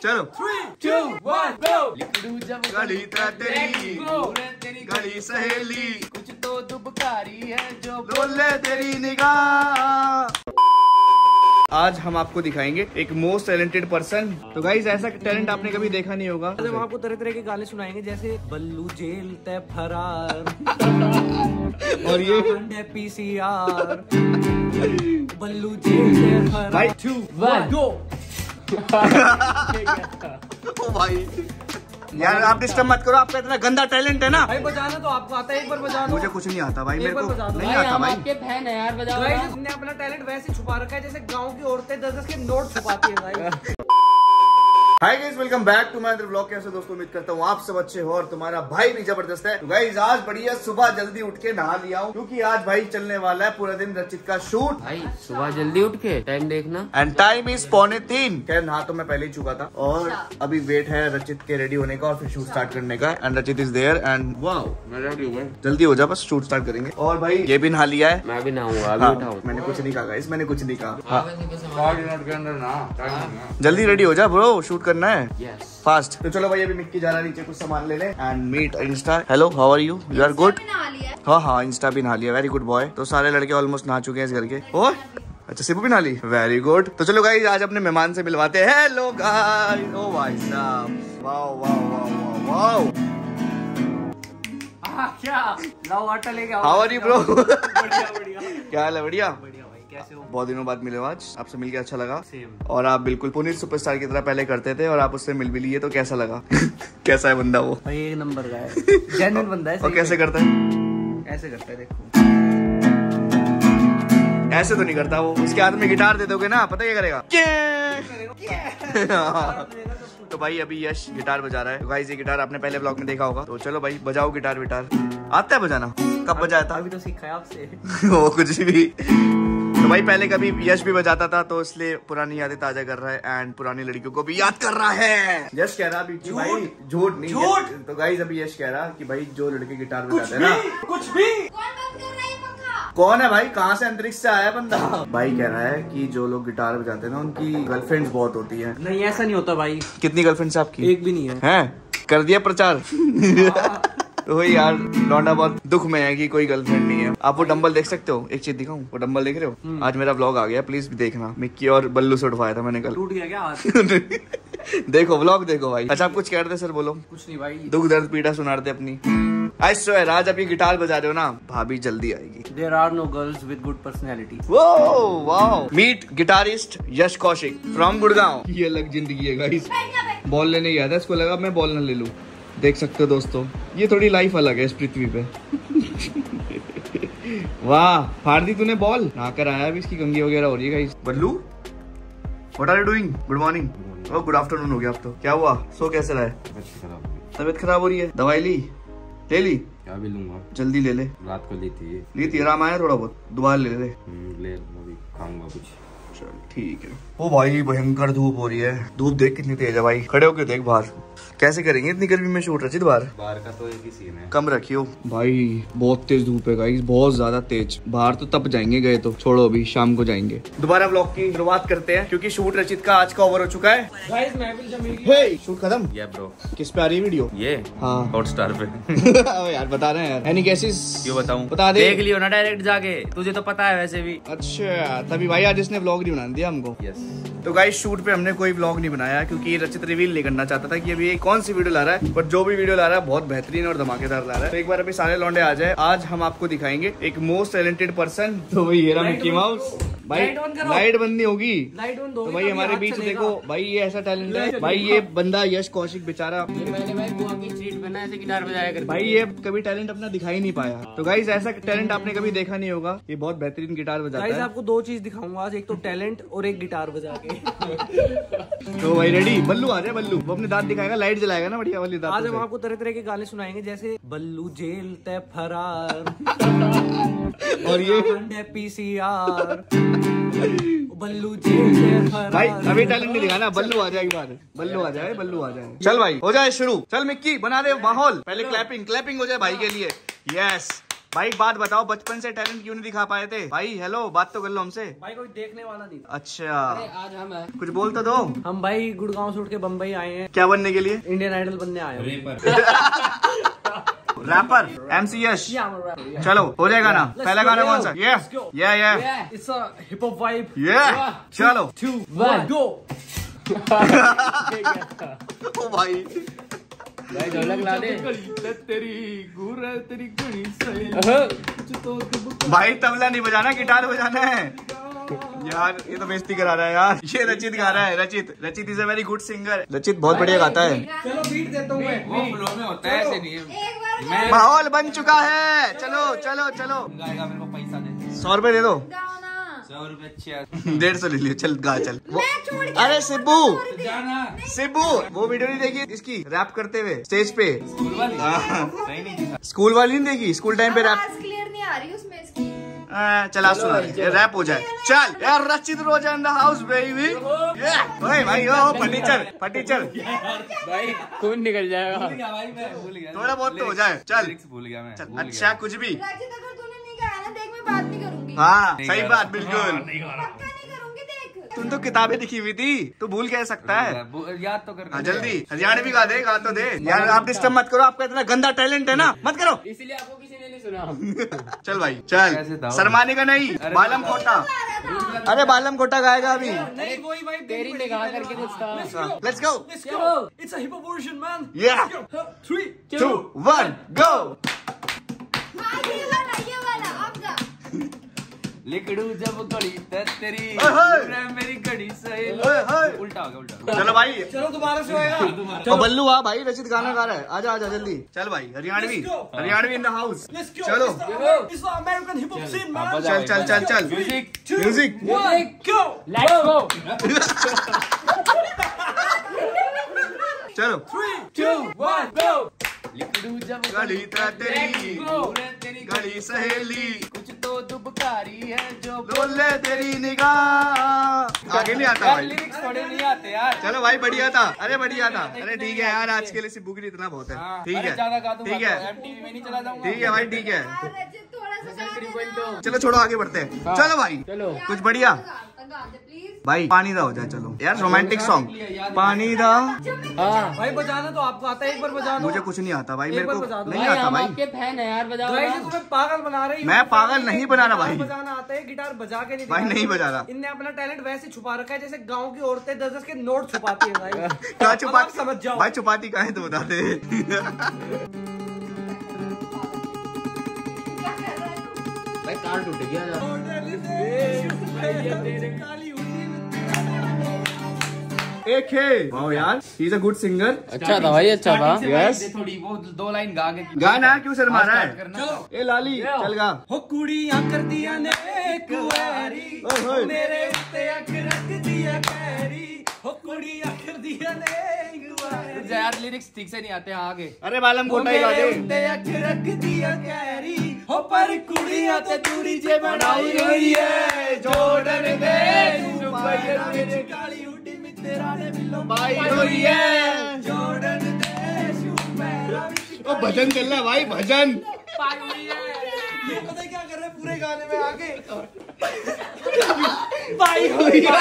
चलो 3, 2, 1 गो। लिकड़ू जब गलीता तेरी तेरी गली सहेली कुछ तो दुबकारी है जो बोले तेरी निगाह। आज हम आपको दिखाएंगे एक मोस्ट टैलेंटेड पर्सन। तो गाइज ऐसा टैलेंट आपने कभी देखा नहीं होगा। हम आपको तरह तरह के गाने सुनाएंगे जैसे बल्लू जेल ते फरार और ये पीसीआर बल्लू जेल ते फरार 2, 1 गो। ओ भाई यार आप डिस्टर्ब मत करो, आपका इतना गंदा टैलेंट है ना भाई। बजाना तो आपको आता है, एक बार बजाओ। मुझे कुछ नहीं आता भाई, मेरे को नहीं आता भाई। आपके बहन है यार, बजाओ। भाई जिसने अपना टैलेंट वैसे छुपा रखा है जैसे गांव की औरतें 10-10 के नोट छुपाती है भाई। Hi guys, welcome back to my blog. कैसे दोस्तों, उम्मीद करता हूँ आप सब अच्छे हो और तुम्हारा भाई भी जबरदस्त है। तो गाइस आज बढ़िया सुबह जल्दी उठ के नहा लिया हूँ क्योंकि आज भाई चलने वाला है पूरा दिन रचित का शूट। भाई सुबह जल्दी उठ के टाइम देखना एंड टाइम इज 2:45। खैर नहा तो मैं पहले ही चुका था और अभी वेट है रचित के रेडी होने का और फिर शूट स्टार्ट करने का। एंड रचित इज देयर एंड वाओ जल्दी हो जा, बस शूट स्टार्ट करेंगे। और भाई ये भी नहा लिया है, मैं भी नहाऊंगा। मैंने कुछ नहीं कहा गाइस, मैंने कुछ नहीं कहा। जल्दी रेडी हो जा ब्रो, शूट करना है फास्ट। तो चलो भाई अभी मिक्की जा रहा है नीचे कुछ सामान लेने and meet Insta. Hello how are you, you are good. हाँ इंस्टा भी नहा लिया, वेरी गुड बॉय। तो सारे लड़के ऑलमोस्ट नहा चुके हैं इस घर के। और अच्छा सिपू भी नहा ली, वेरी गुड। तो चलो गाइस आज अपने मेहमान से मिलवाते हैं। हेलो गाइस, ओ भाई साहब वाओ वाओ वाओ वाओ क्या लाओ आटा लेके आओ। हाउ आर यू ब्रो, बढ़िया बढ़िया। क्या हाल है, बढ़िया। बहुत दिनों बाद मिले, आज आपसे मिलके अच्छा लगा। Same. और आप बिल्कुल पुनीत सुपरस्टार की तरह पहले करते थे और आप उससे मिल भी लिए, तो कैसा लगा? कैसा है बंदा वो? भाई एक नंबर का है, जेन्युइन बंदा है। और कैसे करता है? ऐसे करता है, देखो ऐसे तो नहीं करता वो। उसके हाथ में गिटार दे दोगे ना, पता क्या करेगा? तो भाई अभी यश गिटार बजा रहा है। भाई ये गिटार आपने पहले ब्लॉग में देखा होगा। तो चलो भाई बजाओ गिटार। विटार आता है बजाना? कब बजाया था? अभी तो सीखा है आपसे। वो कुछ भी। तो भाई पहले कभी यश भी बजाता था तो इसलिए पुरानी यादें ताजा कर रहा है एंड पुरानी लड़कियों को भी याद कर रहा है। यश कह रहा अभी भाई झूठ नहीं झूठ। तो गाइस अभी यश कह रहा कि भाई जो लड़के गिटार बजाते हैं ना कुछ भी। कौन है भाई, कहाँ से अंतरिक्ष से आया बंदा? भाई कह रहा है कि जो लोग गिटार बजाते हैं ना उनकी गर्लफ्रेंड्स बहुत होती है। नहीं ऐसा नहीं होता भाई। कितनी गर्लफ्रेंड्स आपकी? एक भी नहीं है। कर दिया प्रचार। तो यार लौंडा बहुत दुख में है कि कोई गर्लफ्रेंड नहीं है। आप वो डंबल देख सकते हो, एक चीज दिखाऊं? वो डंबल देख रहे हो? आज मेरा व्लॉग आ गया, प्लीज देखना। मिक्की और बल्लू से उठवाया था मैंने कल। टूट गया क्या? देखो व्लॉग देखो भाई। अच्छा आप कुछ कह रहे थे सर, बोलो। कुछ नहीं भाई, दुख दर्द पीड़ा सुनाते अपनी। आई स्वेयर आज आप ये गिटार बजा रहे हो ना, भाभी जल्दी आएगी। There are no girls with good personality. Wow meet guitarist Yash Kaushik from Gurgaon. ये अलग जिंदगी है गाइस। बॉल लेने गया था, इसको लगा मैं बॉल न ले लूं। देख सकते हो दोस्तों, ये थोड़ी लाइफ अलग है इस पृथ्वी पे। वाह फाड़ दी तूने बॉल। नहाकर आया, अभी इसकी कंगी वगैरह हो रही है guys. Ballu what are you doing? Good morning, good afternoon हो गया अब तो। क्या हुआ, सो कैसे रहा है? तबीयत खराब हो रही है, दवाई ली? ले ली? क्या भी लूंगा, जल्दी ले ले। रात को ली थी आराम आया थोड़ा बहुत, दोबारा ले ले। खाऊंगा कुछ, ठीक है। वो भाई भयंकर धूप हो रही है, धूप देख कितनी तेज है भाई। खड़े होके देख बाहर, कैसे करेंगे इतनी गर्मी में शूट रचित? बाहर का तो एक ही सीन है, कम रखियो भाई। बहुत तेज धूप है गाइस, बहुत ज्यादा तेज। बाहर तो तप जाएंगे, गए तो छोड़ो, अभी शाम को जाएंगे। दोबारा ब्लॉग की शुरुआत करते हैं क्योंकि शूट रचित का आज का ओवर हो चुका है। शूट खत्म ब्रो। किस पे आ रही वीडियो ये? हाँ हॉटस्टार पे। यार बता रहे हैं यानी कैसी क्यों बताऊँ, बता देख लियो ना डायरेक्ट जाके, तुझे तो पता है वैसे भी। अच्छा तभी भाई आज इसने ब्लॉग नहीं बना दिया हमको। तो गाइस शूट पे हमने कोई व्लॉग नहीं बनाया क्योंकि रचित रिवील नहीं करना चाहता था कि अभी कौन सी वीडियो ला रहा है। पर जो भी वीडियो ला रहा है बहुत बेहतरीन और धमाकेदार ला रहा है। तो एक बार अभी सारे लौंडे आ जाए। आज हम आपको दिखाएंगे एक मोस्ट टैलेंटेड पर्सन। तो भाई ये रहा मिक्की माउस। भाई लाइट बंद नहीं होगी, लाइट बंद होगी तो भाई हमारे बीच देखो भाई ये ऐसा टैलेंट है भाई। ये बंदा यश कौशिक बेचारा भाई ये कभी टैलेंट अपना दिखा ही नहीं पाया। तो गाइस ऐसा टैलेंट आपने कभी देखा नहीं होगा, ये बहुत बेहतरीन गिटार बजाता है। आपको दो चीज दिखाऊंगा आज, एक तो टैलेंट और एक गिटार बजा के। तो भाई रेडी बल्लू आ जाए, बल्लू वो अपने दांत दिखाएगा, लाइट जलाएगा ना बढ़िया वाली दांत। आज हम आपको तरह तरह के गाने सुनाएंगे जैसे बल्लू जेल ते फरार और ये पीसीआर बल्लू जी भाई। अभी टैलेंट नहीं दिखाना, बल्लू आ जाए एक बार, बल्लू आ जाए, बल्लू आ जाए। चल भाई हो जाए शुरू, चल मिक्की बना दे माहौल। पहले क्लैपिंग क्लैपिंग हो जाए भाई के लिए। यस भाई एक बात बताओ, बचपन से टैलेंट क्यों नहीं दिखा पाए थे भाई? हेलो, बात तो कर लो हमसे। भाई कोई देखने वाला नहीं। अच्छा, अरे आज हम है। कुछ बोल तो दो। हम भाई गुड़गांव से उठ के बम्बई आए हैं। क्या बनने के लिए? इंडियन आइडल बनने आए हैं। Rapper MC Yash. चलो हो जाएगा ना। पहला गाना कौन सा? ये it's a hip hop vibe. ये चलो 2 1 गो। ओ भाई भाई तबला नहीं बजाना, गिटार बजाना है यार। ये तो बेइज्जती करा रहा है यार। ये रचित गा रहा है। Rachit is a very good singer. Rachit बहुत बढ़िया गाता है। चलो बीट देता हूं मैं। वो फ्लो में होता है, ऐसे नहीं है। माहौल बन चुका है। चलो चलो चलो। गाएगा मेरे को पैसा दे। 100 रुपए दे दो। 100 रुपए 150 ले लियो। चल गा चल। अरे सिब्बू सिब्बू वो वीडियो नहीं देखी इसकी रैप करते हुए स्टेज पे? स्कूल वाली नहीं देखी? स्कूल टाइम पे रैप क्लियर नहीं आ रही उसमें इसकी। चला सुना रैप हो जाए। चल यार रचित रोजा इन द हाउस बेबी। भाई फटीचर भाई खून निकल जाएगा। थोड़ा बहुत तो हो जाए। चल भूल गया मैं। अच्छा कुछ भी बात नहीं करूंगी। हाँ सही बात, बिल्कुल। तुम तो किताबें लिखी हुई थी, तो भूल कह सकता है। याद तो कर। जल्दी हरियाणवी गा दे। गा तो दे यार। आप डिस्टर्ब मत करो, आपका इतना गंदा टैलेंट है ना, मत करो। इसीलिए आपको किसी ने नहीं सुना। चल भाई चल, शर्माने का नहीं। बालम खोटा। अरे बालम खोटा गाएगा अभी। तेरी निगाह करके कुछ था। Let's go. It's a hip hop version man. या 3 2 1 गो। लिखड़ू जब कड़ी तेरी मेरी कड़ी सही। उल्टा हो गया, उल्टा। चलो भाई चलो दोबारा से होएगा। बल्लू आ भाई, रचित गाना गा रहा है। आजा आजा जल्दी। चल भाई हरियाणवी इन द हाउस। चलो अमेरिकन हिप हॉप सीन। चल चल चल चल। म्यूजिक चलो 3 2 1 गो। लिखड़ू जब कड़ी तेरी गली सहेली कुछ तो दुबकारी है जो बोले तेरी निगाह। आगे नहीं आता भाई, लिरिक्स थोड़े नहीं आते यार। चलो भाई बढ़िया था। अरे बढ़िया था। अरे ठीक है यार, आज के लिए सिब्बू के लिए इतना बहुत है। ठीक है ठीक है ठीक है भाई ठीक है। चलो छोड़ो, आगे बढ़ते हैं। चलो भाई कुछ बढ़िया भाई। पानी दा हो जाए। चलो यार रोमांटिक सॉन्ग। पानी दा भाई बजाना तो आपको आता है? एक बार बजाना। मुझे कुछ नहीं आता भाई, मेरे को नहीं आता भाई। आपके फैन है यार, बजाओ। तुम्हें पागल बना रही। मैं पागल नहीं बना रहा भाई। बजाना आता है, गिटार बजा के नहीं भाई, नहीं बजा रहा। इनने अपना टैलेंट वैसे छुपा रखा है जैसे गाँव की औरतें 10-10 के नोट छुपाती है भाई। क्या छुपा, समझ जाओ भाई। छुपाती का है तो बताते। कार टूट गया। एक है वाओ यार, he is a good singer. अच्छा था भाई, अच्छा था। यस थोड़ी वो 2 लाइन गा के गाना क्यों शर्मा रहा है? चलो ए लाली चल गा। हो कुड़ियां कर दिया ने कुंवारी, मेरे उते अख रख दिया कैरी। हो कुड़ियां कर दिया ने कुंवारी। यार लिरिक्स ठीक से नहीं आते। आगे अरे बालम कोटा ही गा दे। उते अख रख दिया कैरी, हो पर कुड़ियां ते दूरी जे बनाई होई है। जोड़न दे तू पैर मेरे काली उडी भजन चल रहा है भाई, भजन। ये पता है क्या कर रहे हैं पूरे गाने में? आगे पाई हुई है।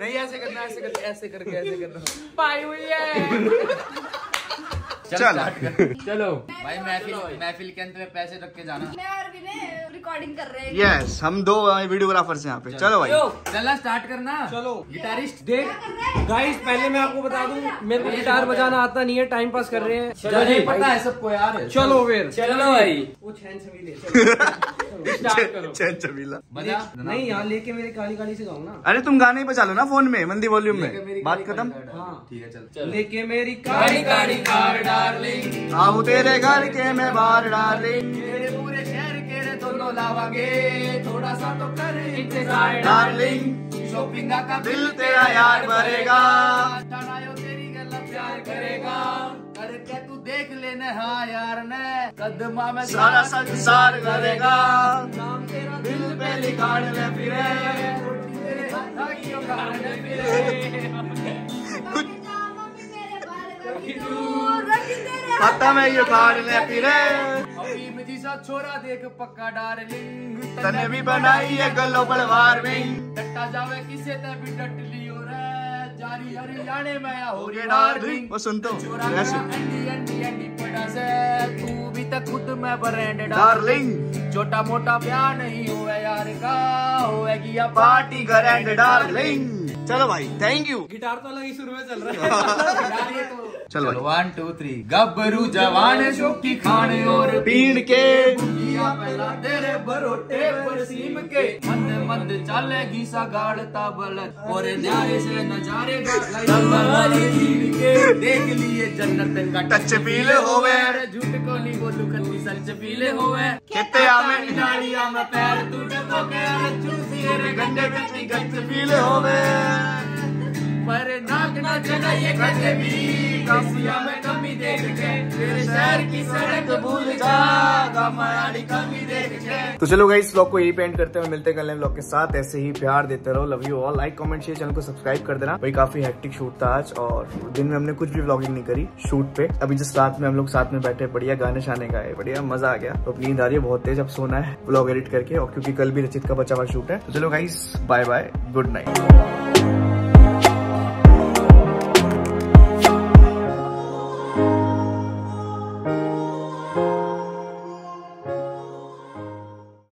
नहीं ऐसे करना, ऐसे करके ऐसे करके ऐसे करना। पाई हुई है। चल चलो भाई महफिल के अंदर पैसे रख के जाना। मैं और विनय रिकॉर्डिंग कर रहे हैं। यस हम 2 वीडियोग्राफर्स यहाँ पे। चलो भाई चलना स्टार्ट करना। चलो गिटारिस्ट देख। गाइस पहले मैं आपको बता दूं, मेरे को गिटार बजाना आता नहीं है। टाइम पास कर रहे हैं, पता है सबको यार। चलो फिर चलो भाई वो छेन छबीले स्टार्ट करो। छेन छबीला नहीं यहाँ लेके मेरे काली काली से गाओ ना। अरे तुम गाने ही बचा लो ना फोन में, मंदी वॉल्यूम में। बात खत्म। ठीक है चल। लेके मेरी काली काली कार आऊं तेरे घर के मैं बाहर डार्लिंग। तेरे पूरे शहर के रे दोनों लावागे, थोड़ा सा तो कर इंतजार डार्लिंग। शॉपिंग का बिल तेरा यार भरेगा, तनायो तेरी गल्ला प्यार करेगा। करके तू देख लेने हाँ यार ने, कदमा में सारा संसार करेगा। नाम तेरा दिल पे लिखाड़ ले फिरे, तेरे धागियों का ले फिरे। खत्म है ये कार्ड ने पीरे। अभी मुझे सा छोरा देख पक्का डार्लिंग, तने भी बनाई है ग्लोबल वार्मिंग। डट्टा जावे किसे ते भी डट लियो रे, जारी हरियाणे में या हो रे डार्लिंग। वो सुन तो छोरा एंडी एंडी एंडी पड़ा से, तू भी तो खुद में ब्रांड डार्लिंग। छोटा मोटा प्यार नहीं हुआ यार का, होएगी या पार्टी ग्रैंड डार्लिंग। चलो भाई थैंक यू। गिटार तो अलग ही शुरू में चल रहा है। चलो 1 2 3। गबरू जवान शौकी खाने और पीण के, बुगिया पहला तेरे बरोटे पर सीम के। मंद मंद चलेगी सगाड़ ताबलत, और न्याय से नजारे वाली पीण के। देख लिए जन्नत का टच पीले होवे, झूठ को नहीं बोलू खत्ती सच पीले होवे। कितने आवे डालिया में पैर तू डबो के, चूसी रे गंडे बिचनी गच पीले होवे। पर नाक ना चलाइए कभी भी, कसिया में कमी देख के तेरे शहर की सड़क भूल जा, गमाड़ी कमी देख के। तो चलो गाइस व्लॉग को यही पेंट करते हुए मिलते कल व्लॉग के साथ। ऐसे ही प्यार देते रहो, love you all. Like comment share, channel को सब्सक्राइब कर देना। भाई काफी हेक्टिक शूट था आज, और दिन में हमने कुछ भी व्लॉगिंग नहीं करी शूट पे। अभी जिस रात में हम लोग साथ में बैठे, बढ़िया गाने शाने गाए, बढ़िया मजा आ गया। तो अपनी नींद आ रही है बहुत तेज, अब सोना है व्लॉग एडिट करके, और क्योंकि कल भी रचित का बचा हुआ शूट है। तो चलो guys bye bye, good night.